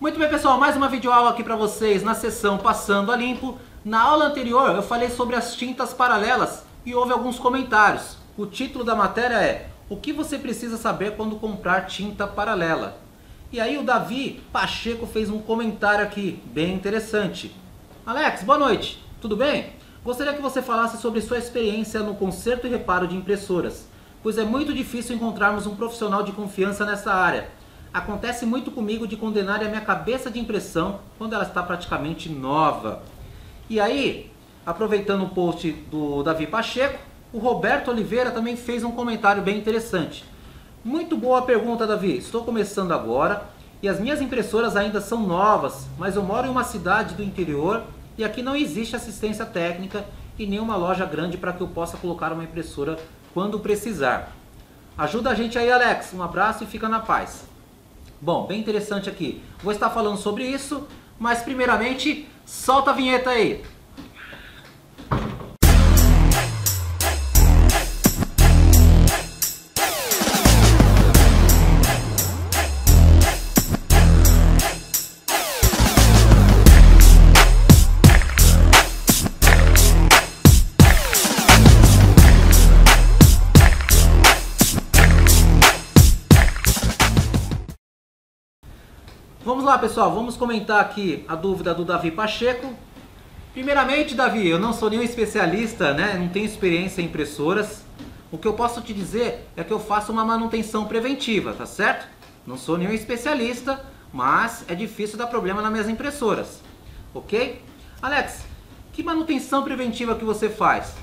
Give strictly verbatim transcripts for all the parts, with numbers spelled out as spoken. Muito bem, pessoal, mais uma videoaula aqui para vocês na sessão Passando a Limpo. Na aula anterior eu falei sobre as tintas paralelas e houve alguns comentários. O título da matéria é "O que você precisa saber quando comprar tinta paralela?". E aí o David Pacheco fez um comentário aqui bem interessante. "Alex, boa noite, tudo bem? Gostaria que você falasse sobre sua experiência no conserto e reparo de impressoras, pois é muito difícil encontrarmos um profissional de confiança nessa área. Acontece muito comigo de condenar a minha cabeça de impressão quando ela está praticamente nova". E aí, aproveitando o post do David Pacheco, o Roberto Oliveira também fez um comentário bem interessante. "Muito boa pergunta, David. Estou começando agora e as minhas impressoras ainda são novas, mas eu moro em uma cidade do interior e aqui não existe assistência técnica e nenhuma loja grande para que eu possa colocar uma impressora quando precisar. Ajuda a gente aí, Alex. Um abraço e fica na paz". Bom, bem interessante aqui. Vou estar falando sobre isso, mas primeiramente, solta a vinheta aí. Vamos lá, pessoal, vamos comentar aqui a dúvida do David Pacheco. Primeiramente, David, eu não sou nenhum especialista, né? Não tenho experiência em impressoras. O que eu posso te dizer é que eu faço uma manutenção preventiva, tá certo? Não sou nenhum especialista, mas é difícil dar problema nas minhas impressoras, ok? Alex, que manutenção preventiva que você faz?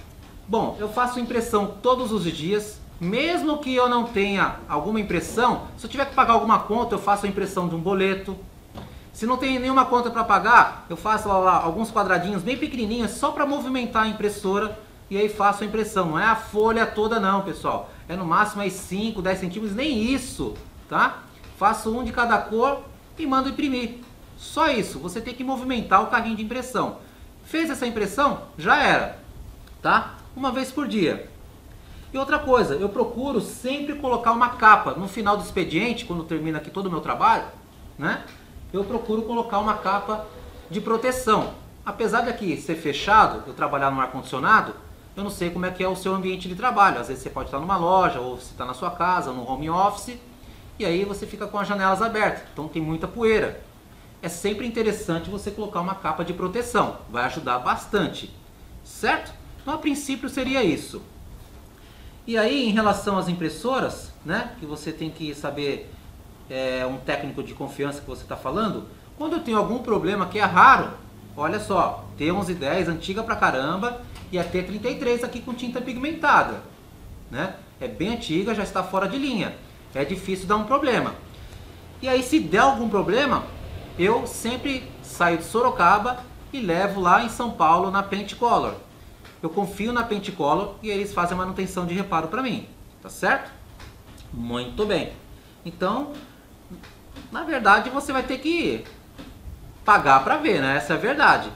Bom, eu faço impressão todos os dias. Mesmo que eu não tenha alguma impressão, se eu tiver que pagar alguma conta, eu faço a impressão de um boleto. Se não tem nenhuma conta para pagar, eu faço lá, lá, alguns quadradinhos bem pequenininhos só para movimentar a impressora e aí faço a impressão. Não é a folha toda não, pessoal. É no máximo aí cinco, dez centímetros, nem isso, tá? Faço um de cada cor e mando imprimir. Só isso, você tem que movimentar o carrinho de impressão. Fez essa impressão? Já era, tá? Uma vez por dia. E outra coisa, eu procuro sempre colocar uma capa no final do expediente, quando termina aqui todo o meu trabalho, né? Eu procuro colocar uma capa de proteção. Apesar de aqui ser fechado, eu trabalhar no ar-condicionado, eu não sei como é que é o seu ambiente de trabalho. Às vezes você pode estar numa loja, ou você está na sua casa, no home office, e aí você fica com as janelas abertas, então tem muita poeira. É sempre interessante você colocar uma capa de proteção, vai ajudar bastante, certo? Então a princípio seria isso. E aí, em relação às impressoras, né, que você tem que saber, é, um técnico de confiança que você está falando, quando eu tenho algum problema que é raro, olha só, T onze dez, antiga pra caramba, e a T trinta e três aqui com tinta pigmentada, né, é bem antiga, já está fora de linha, é difícil dar um problema. E aí, se der algum problema, eu sempre saio de Sorocaba e levo lá em São Paulo na Pentecolor. Eu confio na Pentecolor e eles fazem a manutenção de reparo para mim, tá certo? Muito bem. Então, na verdade, você vai ter que pagar para ver, né? Essa é a verdade.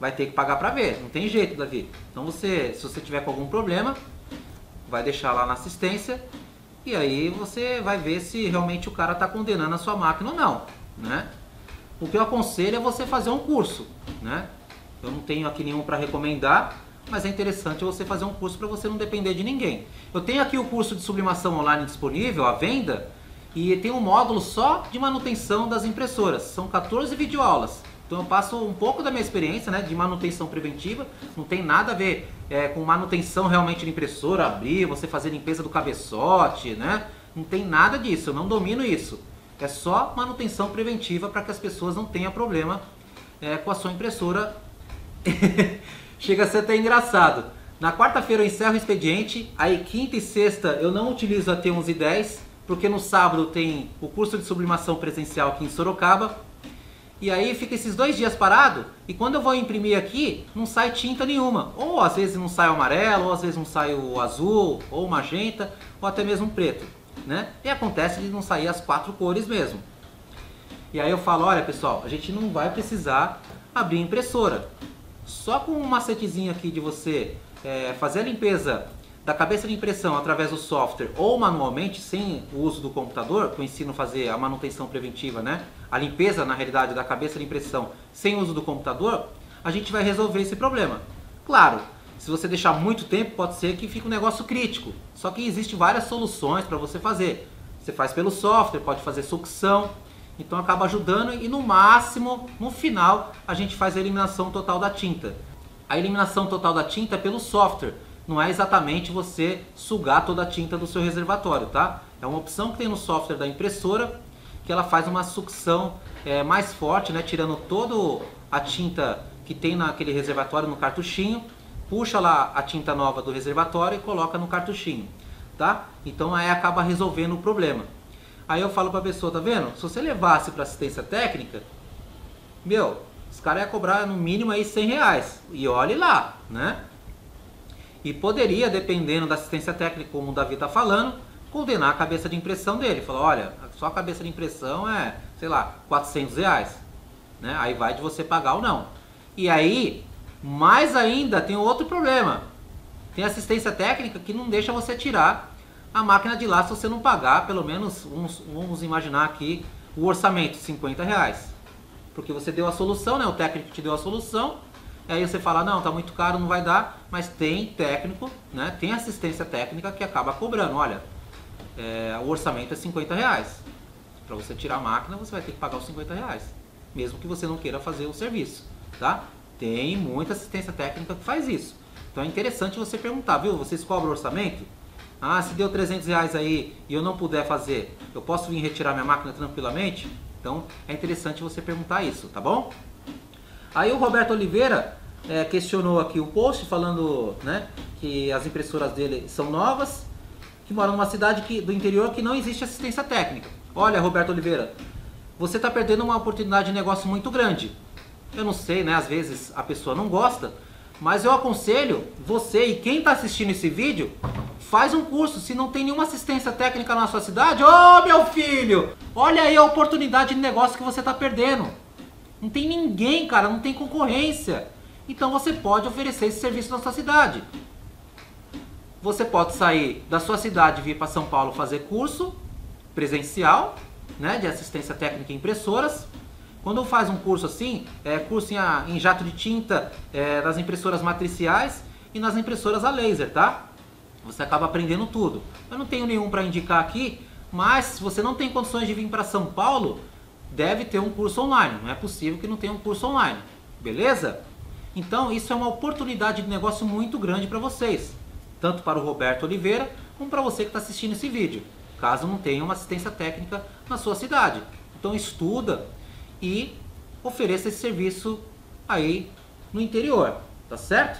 Vai ter que pagar para ver, não tem jeito, David. Então, você, se você tiver com algum problema, vai deixar lá na assistência e aí você vai ver se realmente o cara está condenando a sua máquina ou não, né? O que eu aconselho é você fazer um curso, né? Eu não tenho aqui nenhum para recomendar, mas é interessante você fazer um curso para você não depender de ninguém. Eu tenho aqui o curso de sublimação online disponível, à venda, e tem um módulo só de manutenção das impressoras. São quatorze videoaulas. Então eu passo um pouco da minha experiência, né, de manutenção preventiva. Não tem nada a ver é, com manutenção realmente de impressora, abrir, você fazer limpeza do cabeçote, né? Não tem nada disso, eu não domino isso. É só manutenção preventiva para que as pessoas não tenham problema é, com a sua impressora. Chega a ser até engraçado. Na quarta-feira eu encerro o expediente, aí quinta e sexta eu não utilizo a T onze dez, porque no sábado tem o curso de sublimação presencial aqui em Sorocaba. E aí fica esses dois dias parado, e quando eu vou imprimir aqui, não sai tinta nenhuma. Ou às vezes não sai o amarelo, ou às vezes não sai o azul, ou o magenta, ou até mesmo o preto, né? E acontece de não sair as quatro cores mesmo. E aí eu falo, olha pessoal, a gente não vai precisar abrir impressora. Só com um macetezinho aqui de você é, fazer a limpeza da cabeça de impressão através do software ou manualmente, sem o uso do computador, que eu ensino a fazer a manutenção preventiva, né? A limpeza, na realidade, da cabeça de impressão sem o uso do computador, a gente vai resolver esse problema. Claro, se você deixar muito tempo, pode ser que fique um negócio crítico. Só que existem várias soluções para você fazer. Você faz pelo software, pode fazer sucção, então acaba ajudando e no máximo, no final, a gente faz a eliminação total da tinta. A eliminação total da tinta é pelo software. Não é exatamente você sugar toda a tinta do seu reservatório, tá? É uma opção que tem no software da impressora, que ela faz uma sucção é, mais forte, né? Tirando toda a tinta que tem naquele reservatório, no cartuchinho, puxa lá a tinta nova do reservatório e coloca no cartuchinho, tá? Então aí acaba resolvendo o problema. Aí eu falo pra pessoa, tá vendo? Se você levasse pra assistência técnica, meu, os caras iam cobrar no mínimo aí cem reais. E olhe lá, né? E poderia, dependendo da assistência técnica, como o Davi está falando, condenar a cabeça de impressão dele. Falar, olha, só a cabeça de impressão é, sei lá, quatrocentos reais. Né? Aí vai de você pagar ou não. E aí, mais ainda, tem outro problema. Tem assistência técnica que não deixa você tirar a máquina de lá se você não pagar, pelo menos, uns, vamos imaginar aqui, o orçamento, cinquenta reais. Porque você deu a solução, né? O técnico te deu a solução. Aí você fala, não, tá muito caro, não vai dar, mas tem técnico, né? Tem assistência técnica que acaba cobrando, olha, é, o orçamento é cinquenta reais. Para você tirar a máquina, você vai ter que pagar os cinquenta reais, mesmo que você não queira fazer o serviço, tá? Tem muita assistência técnica que faz isso. Então é interessante você perguntar, viu, vocês cobram orçamento? Ah, se deu trezentos reais aí e eu não puder fazer, eu posso vir retirar minha máquina tranquilamente? Então é interessante você perguntar isso, tá bom? Aí o Roberto Oliveira é, questionou aqui o post falando, né, que as impressoras dele são novas, que moram numa cidade que, do interior que não existe assistência técnica. Olha, Roberto Oliveira, você está perdendo uma oportunidade de negócio muito grande. Eu não sei, né, às vezes a pessoa não gosta, mas eu aconselho você e quem está assistindo esse vídeo, faz um curso. Se não tem nenhuma assistência técnica na sua cidade, ô, meu filho, olha aí a oportunidade de negócio que você está perdendo. Não tem ninguém, cara, não tem concorrência. Então você pode oferecer esse serviço na sua cidade. Você pode sair da sua cidade e vir para São Paulo fazer curso presencial, né, de assistência técnica em impressoras. Quando faz um curso assim, é curso em, em jato de tinta, é, nas impressoras matriciais e nas impressoras a laser, tá? Você acaba aprendendo tudo. Eu não tenho nenhum para indicar aqui, mas se você não tem condições de vir para São Paulo, deve ter um curso online, não é possível que não tenha um curso online, beleza? Então isso é uma oportunidade de negócio muito grande para vocês, tanto para o Roberto Oliveira, como para você que está assistindo esse vídeo, caso não tenha uma assistência técnica na sua cidade. Então estuda e ofereça esse serviço aí no interior, tá certo?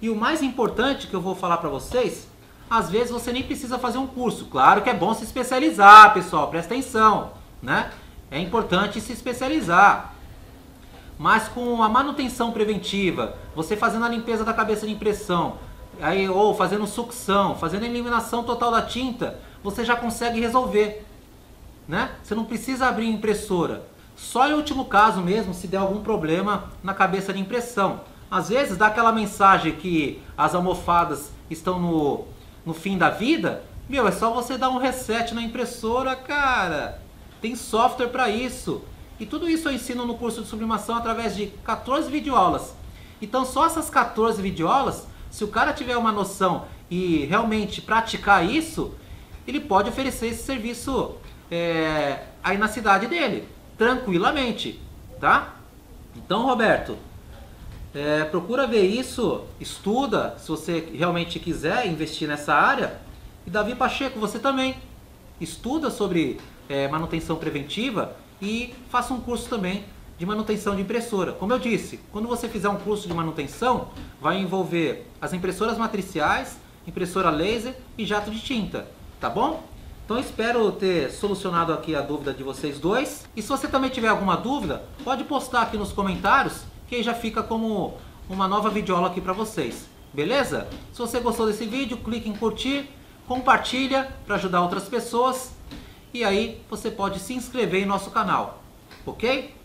E o mais importante que eu vou falar para vocês, às vezes você nem precisa fazer um curso, claro que é bom se especializar, pessoal, presta atenção, né? É importante se especializar, mas com a manutenção preventiva, você fazendo a limpeza da cabeça de impressão, aí, ou fazendo sucção, fazendo a eliminação total da tinta, você já consegue resolver, né? Você não precisa abrir impressora, só em último caso mesmo se der algum problema na cabeça de impressão. Às vezes dá aquela mensagem que as almofadas estão no, no fim da vida, meu, é só você dar um reset na impressora, cara. Tem software para isso. E tudo isso eu ensino no curso de sublimação através de quatorze videoaulas. Então só essas quatorze videoaulas, se o cara tiver uma noção e realmente praticar isso, ele pode oferecer esse serviço é, aí na cidade dele, tranquilamente, tá? Então, Roberto, é, procura ver isso, estuda, se você realmente quiser investir nessa área. E Davi Pacheco, você também estuda sobre É, manutenção preventiva e faça um curso também de manutenção de impressora. Como eu disse, quando você fizer um curso de manutenção, vai envolver as impressoras matriciais, impressora laser e jato de tinta, tá bom? Então espero ter solucionado aqui a dúvida de vocês dois. E se você também tiver alguma dúvida, pode postar aqui nos comentários, que aí já fica como uma nova videoaula aqui para vocês, beleza? Se você gostou desse vídeo, clique em curtir, compartilha para ajudar outras pessoas. E aí você pode se inscrever em nosso canal, ok?